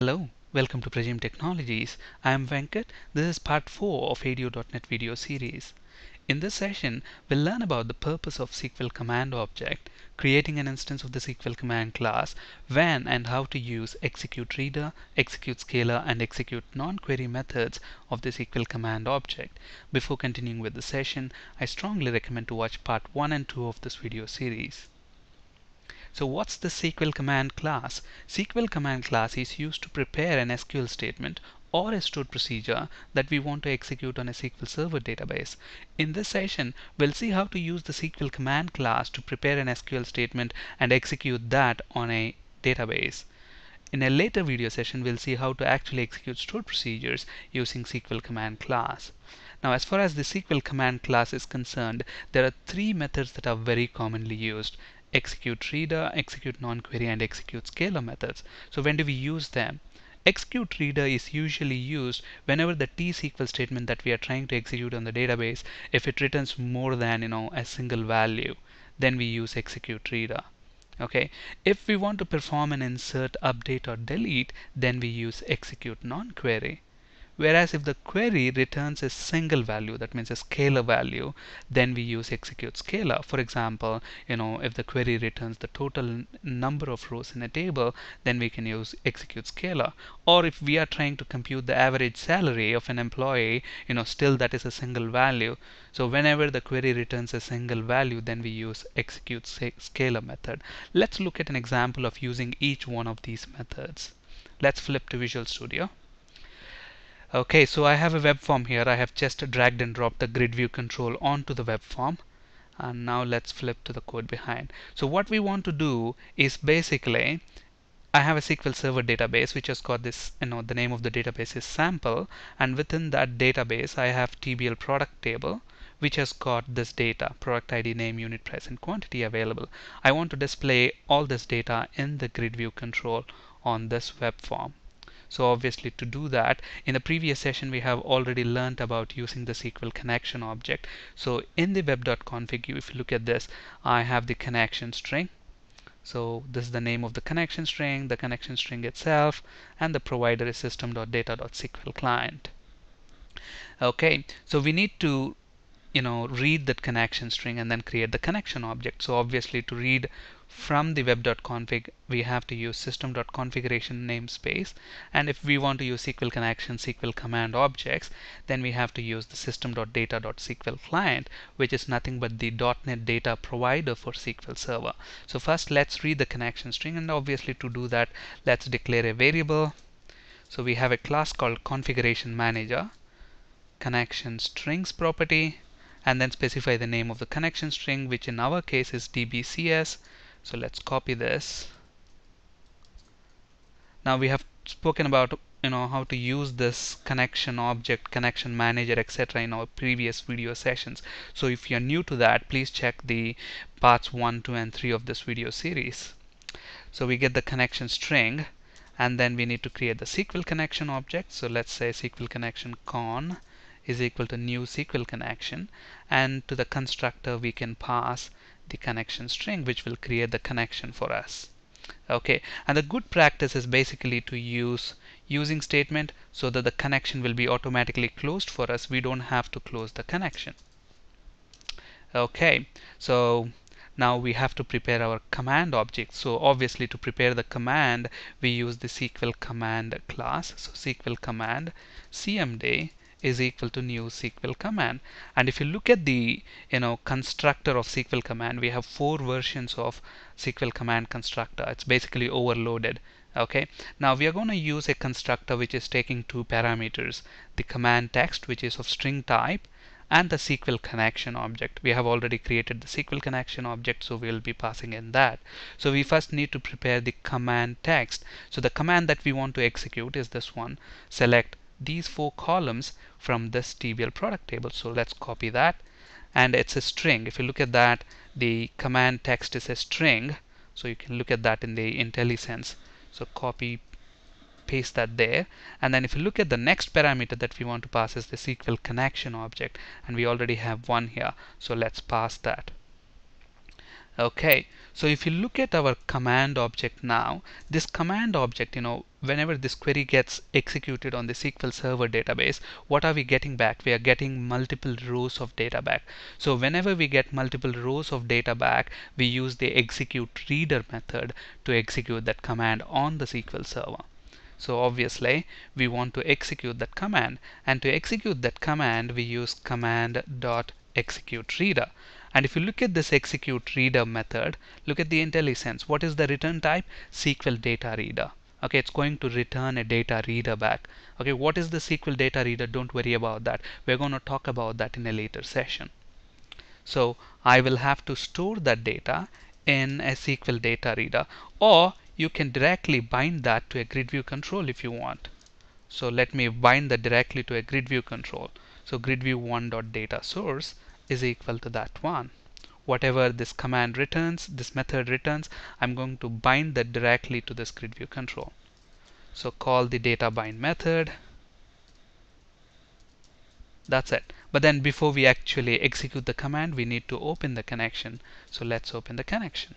Hello, welcome to Pragim Technologies. I am Venkat. This is part 4 of ADO.NET video series. In this session, we'll learn about the purpose of SQL command object, creating an instance of the SQL command class, when and how to use ExecuteReader, ExecuteScalar, and ExecuteNonQuery methods of the SQL command object. Before continuing with the session, I strongly recommend to watch part 1 and 2 of this video series. So what's the SQL command class? SQL command class is used to prepare an SQL statement or a stored procedure that we want to execute on a SQL Server database. In this session, we'll see how to use the SQL command class to prepare an SQL statement and execute that on a database. In a later video session, we'll see how to actually execute stored procedures using SQL command class. Now, as far as the SQL command class is concerned, there are three methods that are very commonly used: ExecuteReader, ExecuteNonQuery, and ExecuteScalar methods. So when do we use them? ExecuteReader is usually used whenever the T-SQL statement that we are trying to execute on the database, if it returns more than a single value, then we use ExecuteReader. Okay. If we want to perform an insert, update, or delete, then we use ExecuteNonQuery. Whereas if the query returns a single value, that means a scalar value, then we use ExecuteScalar. For example, if the query returns the total number of rows in a table, then we can use ExecuteScalar. Or if we are trying to compute the average salary of an employee, still that is a single value. So whenever the query returns a single value, then we use ExecuteScalar method. Let's look at an example of using each one of these methods. Let's flip to Visual Studio. Okay, so I have a web form here. I have just dragged and dropped the grid view control onto the web form. And now let's flip to the code behind. So what we want to do is basically, I have a SQL Server database which has got this, the name of the database is sample, and within that database I have TBL product table which has got this data, product ID, name, unit price, and quantity available. I want to display all this data in the grid view control on this web form. So obviously to do that, in the previous session we have already learnt about using the SQL connection object. So in the web.config, if you look at this, I have the connection string. So this is the name of the connection string itself, and the provider is System.Data.SqlClient. Okay, so we need to read that connection string and then create the connection object. So obviously to read from the web.config, we have to use System.Configuration namespace, and if we want to use SQL connection, SQL command objects, then we have to use the System.Data.SqlClient, which is nothing but the .NET data provider for SQL Server. So first let's read the connection string, and obviously to do that, let's declare a variable. So we have a class called ConfigurationManager, connection strings property, and then specify the name of the connection string, which in our case is DBCS. So let's copy this. Now we have spoken about how to use this connection object, connection manager, etc. in our previous video sessions. So if you're new to that, please check the parts 1, 2, and 3 of this video series. So we get the connection string, and then we need to create the SQL connection object. So let's say SQL connection con is equal to new SQL connection, and to the constructor we can pass the connection string, which will create the connection for us. Okay, and the good practice is basically to use using statement so that the connection will be automatically closed for us. We don't have to close the connection. Okay, so now we have to prepare our command object. So obviously to prepare the command, we use the SQL command class. So SQL command cmd is equal to new SQL command, and if you look at the constructor of SQL command, we have 4 versions of SQL command constructor. It's basically overloaded. Okay, now we are going to use a constructor which is taking 2 parameters: the command text, which is of string type, and the SQL connection object. We have already created the SQL connection object, so we will be passing in that. So we first need to prepare the command text. So the command that we want to execute is this one: select these 4 columns from this TBL product table. So let's copy that, and it's a string. If you look at that, the command text is a string, so you can look at that in the IntelliSense. So copy, paste that there, and then if you look at the next parameter that we want to pass is the SQL connection object, and we already have one here, so let's pass that. Okay, so if you look at our command object now, this command object, whenever this query gets executed on the SQL Server database, what are we getting back? We are getting multiple rows of data back. So whenever we get multiple rows of data back, we use the ExecuteReader method to execute that command on the SQL Server. So obviously we want to execute that command, and to execute that command we use command.ExecuteReader. And if you look at this ExecuteReader method, look at the IntelliSense. What is the return type? SqlDataReader. Okay, it's going to return a data reader back. Okay, what is the SqlDataReader? Don't worry about that. We're going to talk about that in a later session. So I will have to store that data in a SqlDataReader, or you can directly bind that to a grid view control if you want. So let me bind that directly to a grid view control. So grid view 1.dataSource is equal to that one. Whatever this command returns, this method returns, I'm going to bind that directly to this grid view control. So call the data bind method. That's it. But then before we actually execute the command, we need to open the connection. So let's open the connection.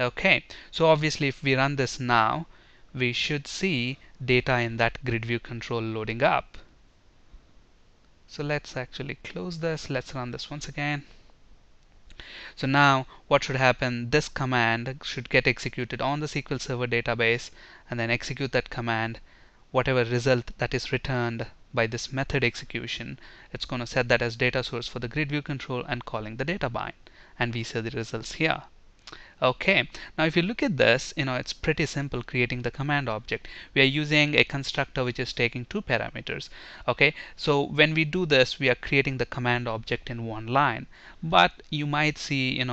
Okay, so obviously if we run this now, we should see data in that grid view control loading up. So let's actually close this. Let's run this once again. So now what should happen? This command should get executed on the SQL Server database and then execute that command. Whatever result that is returned by this method execution, it's going to set that as data source for the grid view control and calling the data bind. And we see the results here. Okay, now if you look at this, it's pretty simple creating the command object. We are using a constructor which is taking two parameters. Okay, so when we do this, we are creating the command object in one line. But you might see, in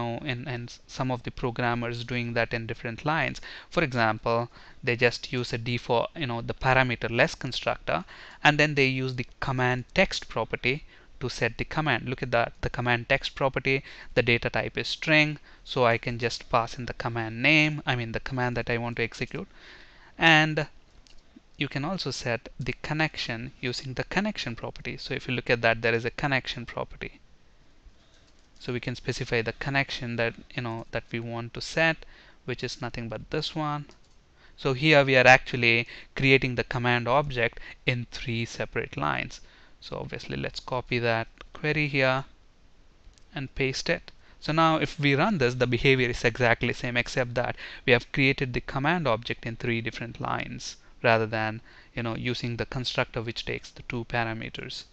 some of the programmers doing that in different lines. For example, they just use a default, the parameter-less constructor, and then they use the command text property to set the command. Look at that, the command text property, the data type is string, so I can just pass in the command name, the command that I want to execute. And you can also set the connection using the connection property. So if you look at that, there is a connection property. So we can specify the connection that, that we want to set, which is nothing but this one. So here we are actually creating the command object in three separate lines. So obviously let's copy that query here and paste it. So now if we run this, the behavior is exactly same, except that we have created the command object in three different lines rather than using the constructor which takes the two parameters.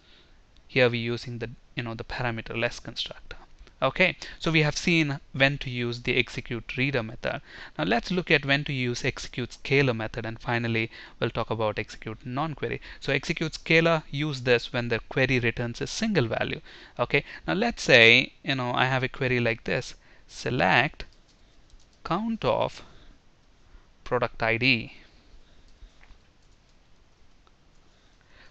Here we're using the the parameter-less constructor. Okay, so we have seen when to use the ExecuteReader method. Now let's look at when to use ExecuteScalar method, and finally we'll talk about ExecuteNonQuery. So ExecuteScalar, use this when the query returns a single value. Okay, now let's say I have a query like this: select count of product ID.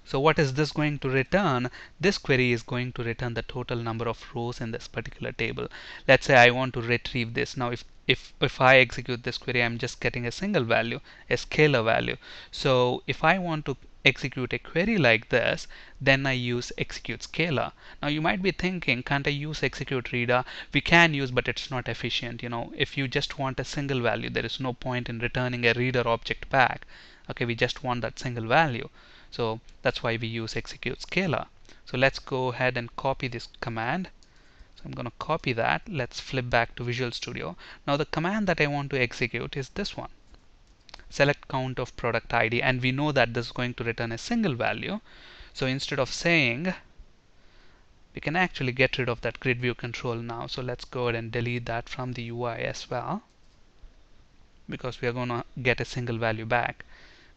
So what is this going to return? This query is going to return the total number of rows in this particular table. Let's say I want to retrieve this. Now if I execute this query, I'm just getting a single value, a scalar value. So if I want to execute a query like this, then I use ExecuteScalar. Now you might be thinking, can't I use ExecuteReader? We can use, but it's not efficient. If you just want a single value, there is no point in returning a reader object back. Okay, we just want that single value. So that's why we use ExecuteScalar. So let's go ahead and copy this command. So I'm going to copy that. Let's flip back to Visual Studio. Now the command that I want to execute is this one: select count of product ID, and we know that this is going to return a single value. So instead of saying, we can actually get rid of that grid view control now. So let's go ahead and delete that from the UI as well, because we are going to get a single value back.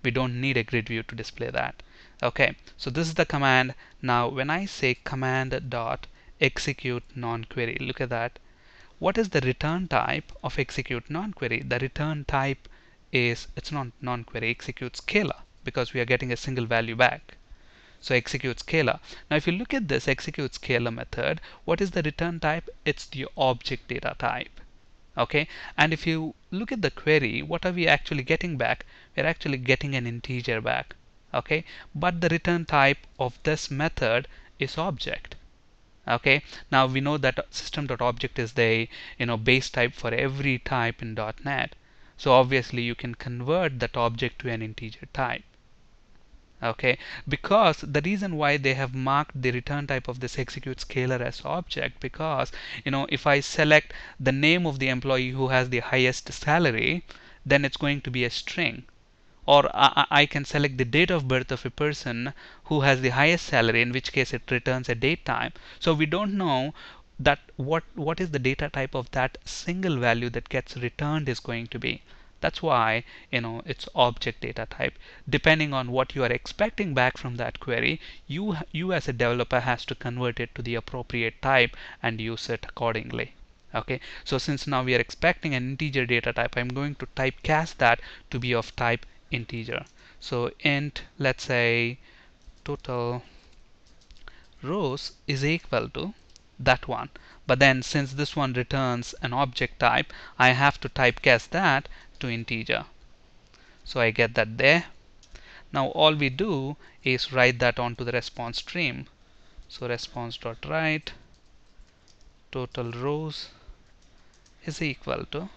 We don't need a grid view to display that. Okay, so this is the command. Now when I say command.ExecuteNonQuery, look at that. What is the return type of ExecuteNonQuery? The return type is, it's not nonquery, ExecuteScalar, because we are getting a single value back. So ExecuteScalar. Now if you look at this ExecuteScalar method, what is the return type? It's the object data type. Okay, and if you look at the query, what are we actually getting back? We're actually getting an integer back. Okay, but the return type of this method is object. Okay, now we know that system.object is the base type for every type in .NET. So obviously you can convert that object to an integer type. Okay, because the reason why they have marked the return type of this execute scalar as object, because if I select the name of the employee who has the highest salary, then it's going to be a string. Or I can select the date of birth of a person who has the highest salary, in which case it returns a date type. So we don't know that what is the data type of that single value that gets returned is going to be. That's why it's object data type. Depending on what you are expecting back from that query, you as a developer has to convert it to the appropriate type and use it accordingly. Okay, so since now we are expecting an integer data type, I'm going to typecast that to be of type integer. So int, let's say total rows is equal to that one, but then since this one returns an object type, I have to typecast that to integer. So I get that there. Now all we do is write that onto the response stream. So response.write total rows is equal to,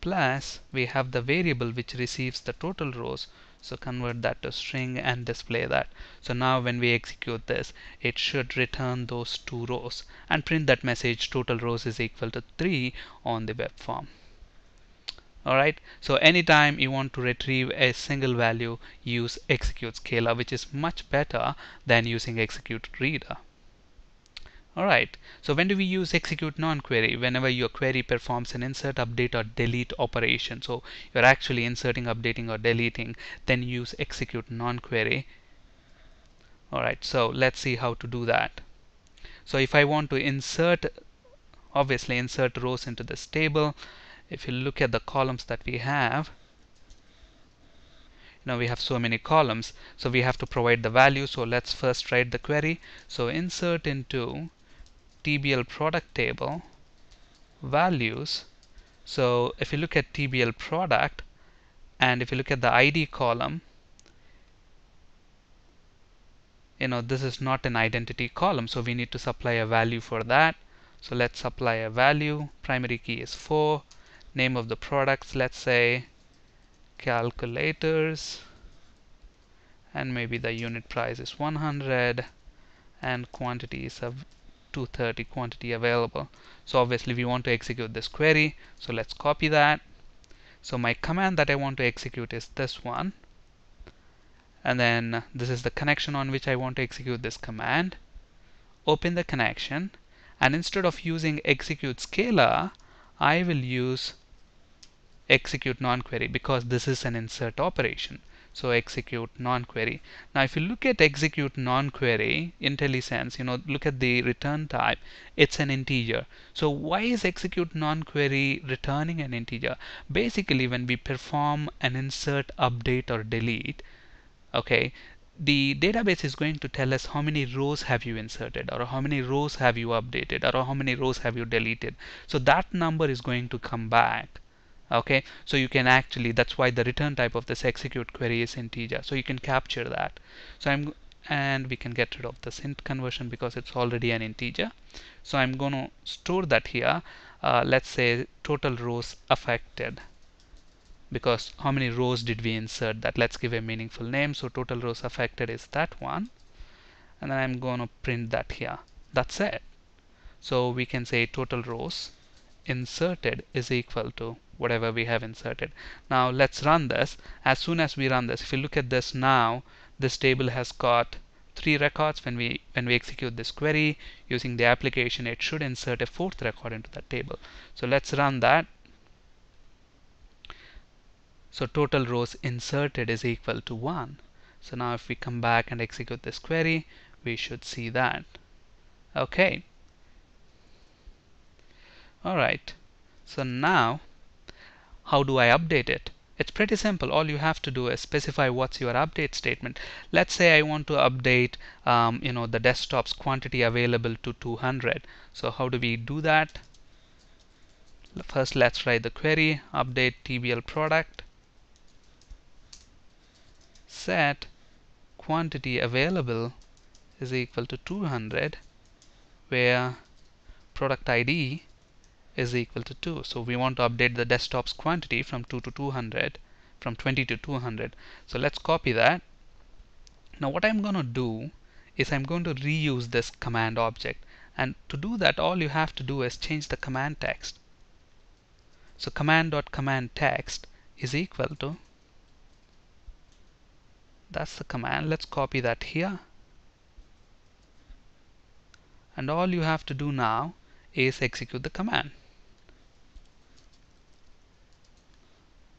plus we have the variable which receives the total rows, so convert that to string and display that. So now when we execute this, it should return those two rows and print that message total rows is equal to 3 on the web form. Alright, so anytime you want to retrieve a single value, use ExecuteScalar, which is much better than using ExecuteReader. Alright, so when do we use ExecuteNonQuery? Whenever your query performs an insert, update, or delete operation. So you're actually inserting, updating, or deleting, then use ExecuteNonQuery. Alright, so let's see how to do that. So if I want to insert, obviously insert rows into this table. If you look at the columns that we have, we have so many columns, so we have to provide the value. So let's first write the query. So insert into TBL product table values. So if you look at TBL product and if you look at the ID column, this is not an identity column, so we need to supply a value for that. So let's supply a value. Primary key is 4. Name of the products, let's say calculators, and maybe the unit price is 100 and quantity is 230, quantity available. So obviously we want to execute this query, so let's copy that. So my command that I want to execute is this one, and then this is the connection on which I want to execute this command. Open the connection, and instead of using ExecuteScalar, I will use ExecuteNonQuery because this is an insert operation. So ExecuteNonQuery. Now if you look at ExecuteNonQuery IntelliSense, look at the return type, it's an integer. So why is ExecuteNonQuery returning an integer? Basically when we perform an insert, update, or delete, okay, the database is going to tell us how many rows have you inserted, or how many rows have you updated, or how many rows have you deleted. So that number is going to come back. Okay, so you can actually, that's why the return type of this execute query is integer, so you can capture that. So and we can get rid of this int conversion because it's already an integer. So I'm going to store that here. Let's say total rows affected, because how many rows did we insert? That, let's give a meaningful name. So total rows affected is that one, and then I'm going to print that here. That's it. So we can say total rows inserted is equal to whatever we have inserted. Now let's run this. As soon as we run this, if you look at this now, this table has got 3 records. When we execute this query using the application, it should insert a 4th record into that table. So let's run that. So total rows inserted is equal to 1. So now if we come back and execute this query, we should see that. Okay. Alright. So now, how do I update it? It's pretty simple. All you have to do is specify what's your update statement. Let's say I want to update, the desktop's quantity available to 200. So how do we do that? First, let's write the query. Update TBL product. Set quantity available is equal to 200 where product ID is equal to 2. So we want to update the desktop's quantity from 20 to 200. So let's copy that. Now what I'm going to do is I'm going to reuse this command object, and to do that all you have to do is change the command text. So command.commandText is equal to, that's the command, let's copy that here, and all you have to do now is execute the command.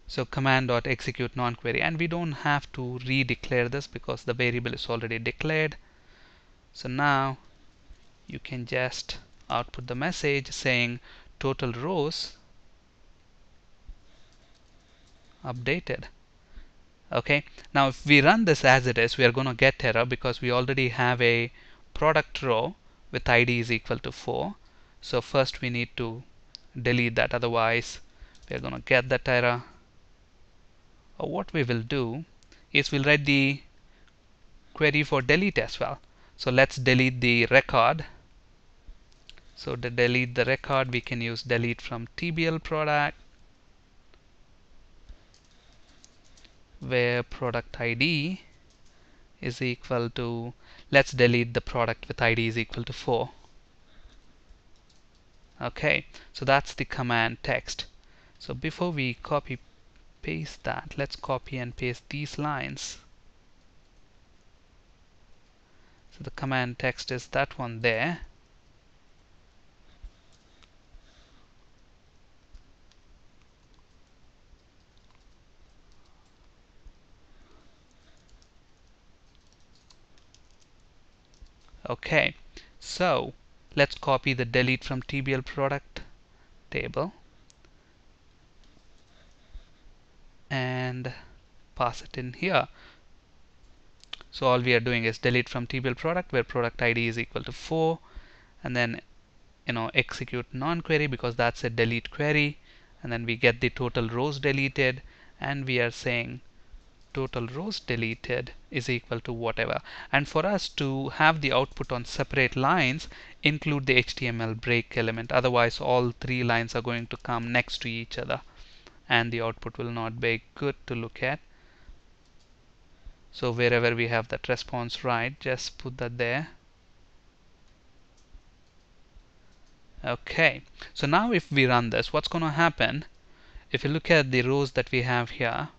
So command.ExecuteNonQuery, and we don't have to redeclare this because the variable is already declared. So now you can just output the message saying total rows updated. Okay, now if we run this as it is, we are going to get error because we already have a product row with ID is equal to 4. So first we need to delete that, otherwise we are going to get that error. Or what we will do is we'll write the query for delete as well. So let's delete the record. So to delete the record, we can use delete from TBL product, where product ID is equal to, let's delete the product with ID is equal to 4. Okay, so that's the command text. So before we copy paste that, let's copy and paste these lines. So the command text is that one there. Okay, so let's copy the delete from TBL product table and pass it in here. So all we are doing is delete from TBL product where product ID is equal to 4, and then execute non-query because that's a delete query, and then we get the total rows deleted, and we are saying total rows deleted is equal to whatever. And for us to have the output on separate lines, include the HTML break element, otherwise all three lines are going to come next to each other and the output will not be good to look at. So wherever we have that response right, just put that there. Okay, so now if we run this, what's going to happen? If you look at the rows that we have here,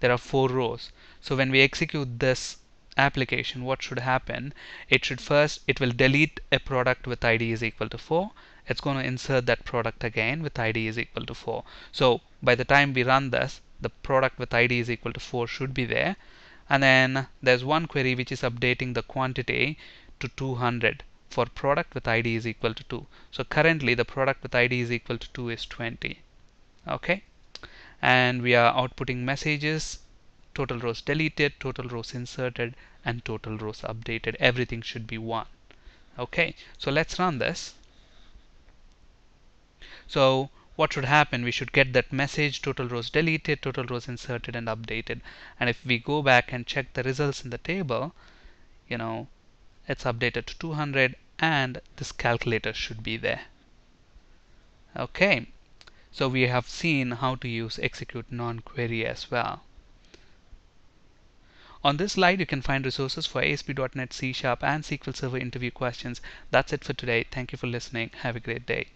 there are 4 rows. So when we execute this application, what should happen? It should first, it will delete a product with ID is equal to 4. It's going to insert that product again with ID is equal to 4. So by the time we run this, the product with ID is equal to 4 should be there. And then there's one query which is updating the quantity to 200 for product with ID is equal to 2. So currently the product with ID is equal to 2 is 20. Okay? And we are outputting messages, total rows deleted, total rows inserted, and total rows updated. Everything should be 1. Okay, so let's run this. So what should happen? We should get that message, total rows deleted, total rows inserted and updated. And if we go back and check the results in the table, it's updated to 200 and this calculator should be there. Okay. So we have seen how to use execute non-query as well. On this slide you can find resources for ASP.NET, C Sharp and SQL Server interview questions. That's it for today. Thank you for listening. Have a great day.